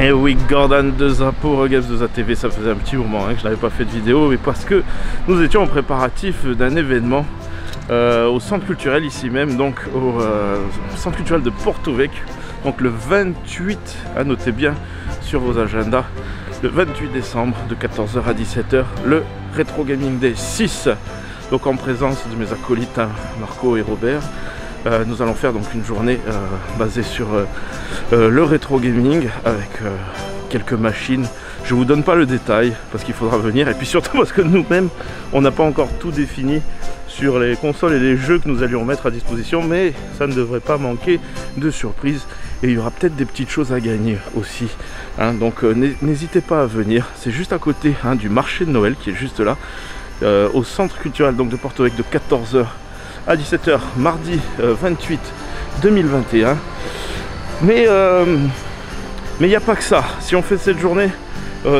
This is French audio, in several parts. Et oui, Gordon de Zapo Games de Zatv, ça faisait un petit moment que je n'avais pas fait de vidéo, mais parce que nous étions en préparatif d'un événement au centre culturel ici même, donc au centre culturel de Porto-Vecchio, donc le 28, à noter bien sur vos agendas, le 28 décembre de 14h à 17h, le Retro Gaming Day 6, donc en présence de mes acolytes Marco et Robert. Nous allons faire donc une journée basée sur le rétro gaming avec quelques machines. Je ne vous donne pas le détail parce qu'il faudra venir, et puis surtout parce que nous-mêmes on n'a pas encore tout défini sur les consoles et les jeux que nous allions mettre à disposition, mais ça ne devrait pas manquer de surprises et il y aura peut-être des petites choses à gagner aussi, hein. Donc n'hésitez pas à venir, c'est juste à côté du marché de Noël qui est juste là, au centre culturel donc de Porto-Vecchio, de 14h à 17h, mardi 28 2021. Mais il n'y a pas que ça. Si on fait cette journée,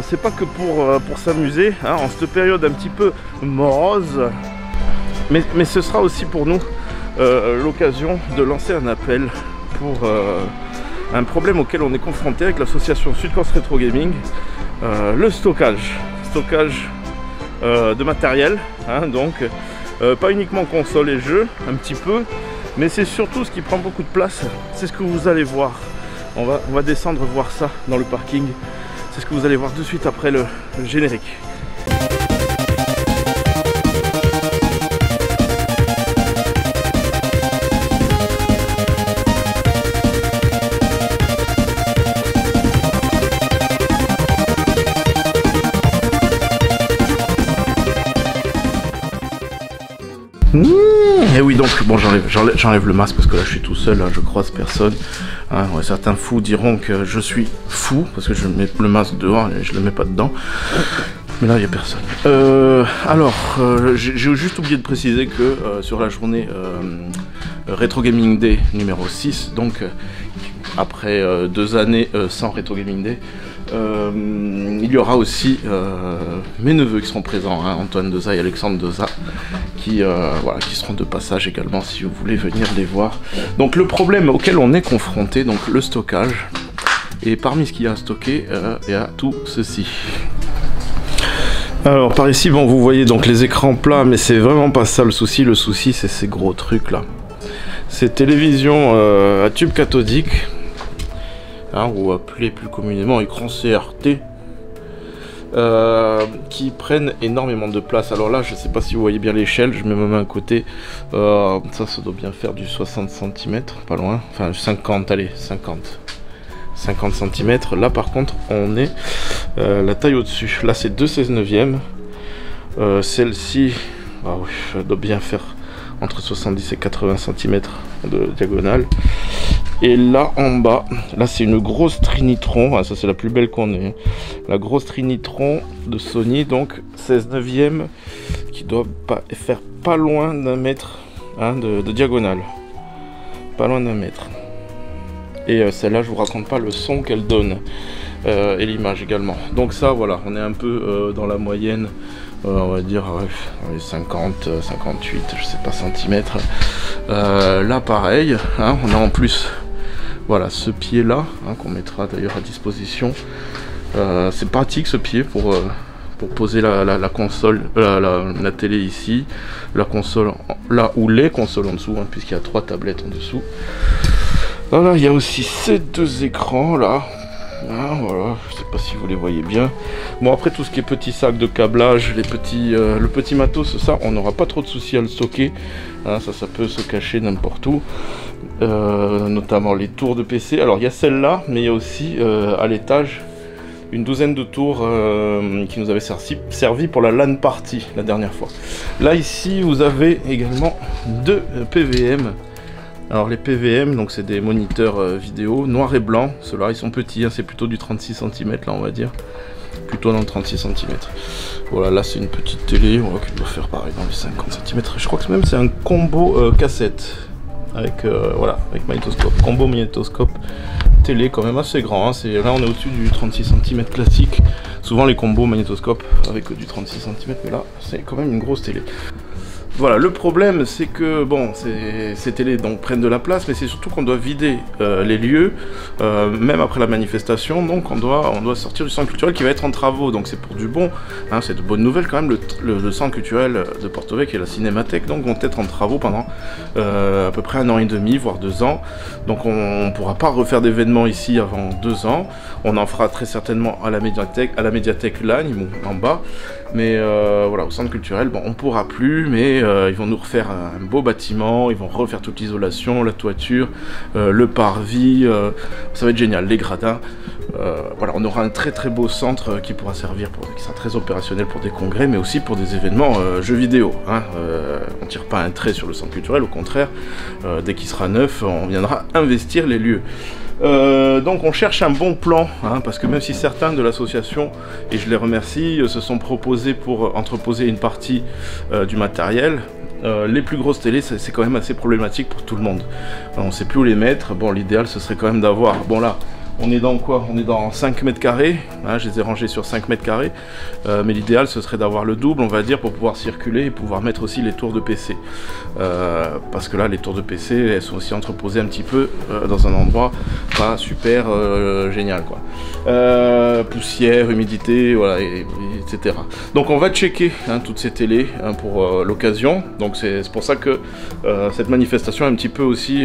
c'est pas que pour s'amuser, hein, en cette période un petit peu morose, mais ce sera aussi pour nous l'occasion de lancer un appel pour un problème auquel on est confronté avec l'association Sud Corse Retro Gaming, le stockage de matériel, hein, donc pas uniquement console et jeux, un petit peu, mais c'est surtout ce qui prend beaucoup de place, c'est ce que vous allez voir. On va descendre voir ça dans le parking, c'est ce que vous allez voir tout de suite après le générique. Et oui, donc bon, j'enlève le masque parce que là je suis tout seul, hein, je croise personne, hein, ouais, certains fous diront que je suis fou parce que je mets le masque dehors et je le mets pas dedans, mais là il n'y a personne. J'ai juste oublié de préciser que sur la journée Retro Gaming Day numéro 6, donc après 2 années sans Retro Gaming Day, il y aura aussi mes neveux qui seront présents, hein, Antoine Deza et Alexandre Deza, qui seront de passage également si vous voulez venir les voir. Donc le problème auquel on est confronté, donc le stockage, et parmi ce qu'il y a à stocker, il y a tout ceci. Alors par ici, bon, vous voyez donc les écrans plats, mais c'est vraiment pas ça le souci c'est ces gros trucs là. Ces télévisions à tube cathodique, hein, ou appelé plus communément écran CRT, qui prennent énormément de place. Alors là, je sais pas si vous voyez bien l'échelle, je mets ma main à côté, ça doit bien faire du 60 cm, pas loin, enfin 50, allez, 50 cm, là par contre, on est la taille au-dessus, là c'est 2/16e, celle-ci, ah oui, ça doit bien faire entre 70 et 80 cm de diagonale. Et là en bas, là c'est une grosse trinitron, ah, ça c'est la plus belle qu'on ait, la grosse trinitron de Sony, donc 16/9, qui doit faire pas loin d'un mètre, hein, de diagonale, pas loin d'un mètre. Et celle-là, je vous raconte pas le son qu'elle donne, et l'image également. Donc ça, voilà, on est un peu dans la moyenne, on va dire 50, 58, je sais pas, centimètres. Là pareil, hein, on a en plus, voilà, ce pied là, hein, qu'on mettra d'ailleurs à disposition. C'est pratique ce pied pour poser la console, la télé ici, la console là, ou les consoles en dessous, hein, puisqu'il y a 3 tablettes en dessous. Voilà, il y a aussi ces 2 écrans là, hein, voilà, je sais pas si vous les voyez bien. Bon, après tout ce qui est petits sacs de câblage, le petit matos, ça on n'aura pas trop de soucis à le stocker, hein, ça peut se cacher n'importe où, notamment les tours de PC. Alors il y a celle là, mais il y a aussi à l'étage une douzaine de tours qui nous avaient servi pour la LAN Party la dernière fois. Là ici vous avez également 2 PVM. Alors les PVM, donc c'est des moniteurs vidéo noir et blanc. Ceux-là ils sont petits, hein, c'est plutôt du 36 cm là, on va dire. Plutôt dans le 36 cm. Voilà, là c'est une petite télé, on voit qu'il doit faire pareil dans les 50 cm. Je crois que même c'est un combo cassette avec voilà, avec magnétoscope, combo magnétoscope télé, quand même assez grand, hein. Là on est au-dessus du 36 cm classique. Souvent les combos magnétoscope avec du 36 cm, mais là c'est quand même une grosse télé. Voilà, le problème, c'est que, bon, ces télés donc, prennent de la place, mais c'est surtout qu'on doit vider les lieux, même après la manifestation, donc on doit sortir du centre culturel qui va être en travaux, donc c'est pour du bon, hein, c'est de bonnes nouvelles quand même, le centre culturel de Porto-Vecchio et la Cinémathèque donc, vont être en travaux pendant à peu près 1 an et demi, voire 2 ans, donc on ne pourra pas refaire d'événements ici avant 2 ans, on en fera très certainement à la médiathèque LAN, en bas, mais voilà, au centre culturel, bon, on ne pourra plus, mais ils vont nous refaire un beau bâtiment, ils vont refaire toute l'isolation, la toiture, le parvis, ça va être génial, les gradins, voilà, on aura un très très beau centre qui pourra servir, qui sera très opérationnel pour des congrès, mais aussi pour des événements jeux vidéo, hein. On ne tire pas un trait sur le centre culturel, au contraire, dès qu'il sera neuf, on viendra investir les lieux. Donc on cherche un bon plan, hein, parce que même si certains de l'association, et je les remercie, se sont proposés pour entreposer une partie du matériel, les plus grosses télés, c'est quand même assez problématique pour tout le monde. On ne sait plus où les mettre. Bon, l'idéal, ce serait quand même d'avoir... Bon, là, on est dans quoi? On est dans 5 mètres carrés. Hein, je les ai rangés sur 5 mètres carrés. Mais l'idéal, ce serait d'avoir le double, on va dire, pour pouvoir circuler et pouvoir mettre aussi les tours de PC. Parce que là, les tours de PC, elles sont aussi entreposées un petit peu dans un endroit pas super génial, quoi. Poussière, humidité, voilà, etc. Donc, on va checker hein, toutes ces télés hein, pour l'occasion. Donc, c'est pour ça que cette manifestation est un petit peu aussi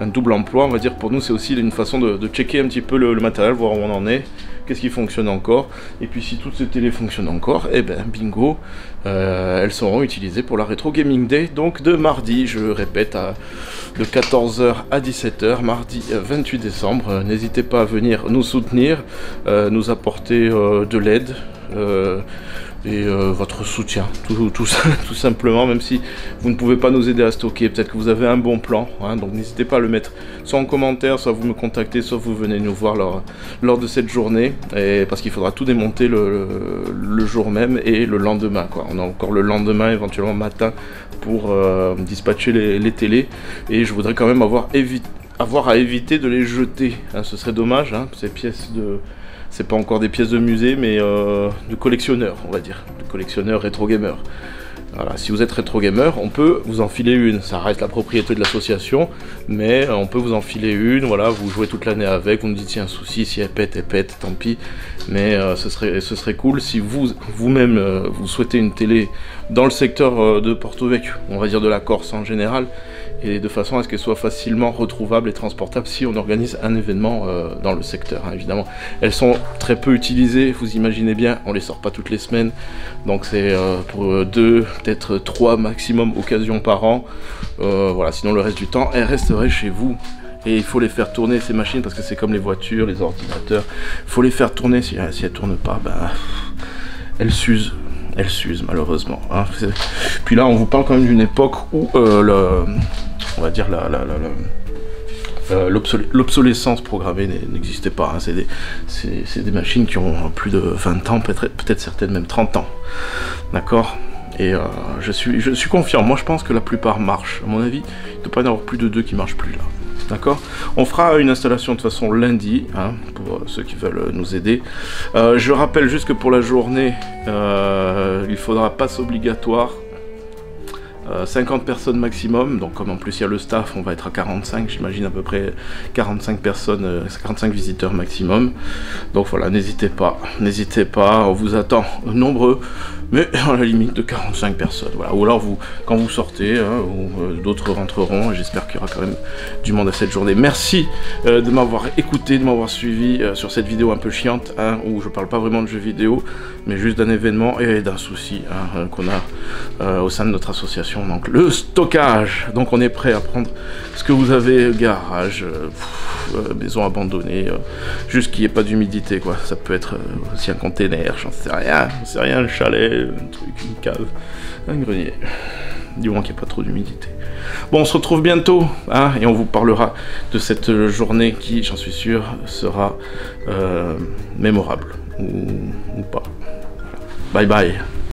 un double emploi, on va dire. Pour nous, c'est aussi une façon de checker un petit peu le matériel, voir où on en est, qu'est-ce qui fonctionne encore, et puis si toutes ces télés fonctionnent encore, et ben bingo, elles seront utilisées pour la Retro Gaming Day, donc de mardi, je répète, de 14h à 17h, mardi 28 décembre, n'hésitez pas à venir nous soutenir, nous apporter de l'aide, et votre soutien, tout simplement, même si vous ne pouvez pas nous aider à stocker, peut-être que vous avez un bon plan, hein, donc n'hésitez pas à le mettre soit en commentaire, soit vous me contactez, soit vous venez nous voir lors de cette journée, et parce qu'il faudra tout démonter le jour même et le lendemain, quoi. On a encore le lendemain, éventuellement matin, pour dispatcher les télés, et je voudrais quand même avoir à éviter de les jeter, hein, ce serait dommage, hein, ces pièces de... C'est pas encore des pièces de musée, mais de collectionneurs, on va dire. De collectionneurs rétro-gamers. Voilà, si vous êtes rétro-gamer, on peut vous enfiler une. Ça reste la propriété de l'association, mais on peut vous enfiler une. Voilà, vous jouez toute l'année avec, vous nous dites s'il y a un souci, si elle pète, tant pis. Mais ce serait cool si vous-même, vous souhaitez une télé dans le secteur de Porto-Vecchio, on va dire de la Corse en général, et de façon à ce qu'elle soit facilement retrouvable et transportable si on organise un événement dans le secteur, hein, évidemment. Elles sont très peu utilisées, vous imaginez bien, on les sort pas toutes les semaines, donc c'est pour 2, peut-être 3 maximum occasions par an, voilà, sinon le reste du temps, elles resteraient chez vous. Et il faut les faire tourner ces machines, parce que c'est comme les voitures, les ordinateurs, il faut les faire tourner, si elles tournent pas, ben, elles s'usent. Elle s'use malheureusement. Hein. Puis là, on vous parle quand même d'une époque où, on va dire, l'obsolescence programmée n'existait pas. Hein. C'est des machines qui ont plus de 20 ans, peut-être certaines même 30 ans. D'accord ? Et je suis confiant. Moi, je pense que la plupart marchent. À mon avis, il ne doit pas y en avoir plus de 2 qui ne marchent plus là. D'accord, on fera une installation de toute façon lundi, hein, pour ceux qui veulent nous aider. Je rappelle juste que pour la journée, il faudra passe obligatoire, 50 personnes maximum. Donc comme en plus il y a le staff, on va être à 45, j'imagine à peu près 45 personnes, 45 visiteurs maximum. Donc voilà, n'hésitez pas, on vous attend nombreux. Mais à la limite de 45 personnes, voilà. Ou alors vous, quand vous sortez, hein, d'autres rentreront, et j'espère qu'il y aura quand même du monde à cette journée. Merci de m'avoir écouté, de m'avoir suivi sur cette vidéo un peu chiante, hein, où je parle pas vraiment de jeux vidéo, mais juste d'un événement et d'un souci, hein, qu'on a au sein de notre association, donc le stockage. Donc on est prêt à prendre ce que vous avez, garage, maison abandonnée, juste qu'il n'y ait pas d'humidité, quoi. Ça peut être aussi un container, j'en sais rien, le chalet, un truc, une cave, un grenier, du moins qu'il n'y a pas trop d'humidité. Bon, on se retrouve bientôt, hein, et on vous parlera de cette journée qui, j'en suis sûr, sera mémorable, ou pas. Voilà. Bye bye.